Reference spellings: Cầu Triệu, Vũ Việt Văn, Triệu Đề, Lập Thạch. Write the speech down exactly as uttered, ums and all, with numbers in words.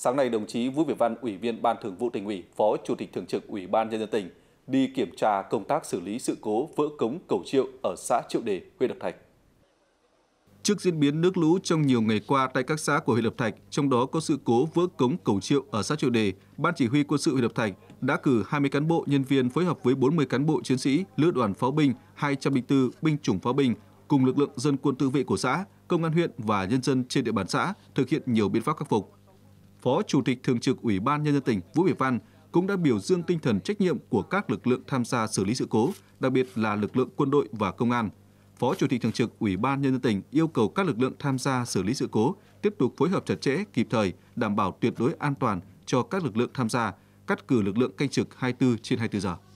Sáng nay, đồng chí Vũ Việt Văn, Ủy viên Ban Thường vụ Tỉnh ủy, Phó Chủ tịch Thường trực Ủy ban Nhân dân tỉnh, đi kiểm tra công tác xử lý sự cố vỡ cống Cầu Triệu ở xã Triệu Đề, huyện Lập Thạch. Trước diễn biến nước lũ trong nhiều ngày qua tại các xã của huyện Lập Thạch, trong đó có sự cố vỡ cống Cầu Triệu ở xã Triệu Đề, Ban Chỉ huy Quân sự huyện Lập Thạch đã cử hai mươi cán bộ nhân viên phối hợp với bốn mươi cán bộ chiến sĩ, lữ đoàn pháo binh, hai trăm linh tư binh chủng pháo binh cùng lực lượng dân quân tự vệ của xã, công an huyện và nhân dân trên địa bàn xã thực hiện nhiều biện pháp khắc phục. Phó Chủ tịch Thường trực Ủy ban Nhân dân tỉnh Vũ Việt Văn cũng đã biểu dương tinh thần trách nhiệm của các lực lượng tham gia xử lý sự cố, đặc biệt là lực lượng quân đội và công an. Phó Chủ tịch Thường trực Ủy ban Nhân dân tỉnh yêu cầu các lực lượng tham gia xử lý sự cố tiếp tục phối hợp chặt chẽ, kịp thời, đảm bảo tuyệt đối an toàn cho các lực lượng tham gia, cắt cử lực lượng canh trực hai mươi tư trên hai mươi tư giờ.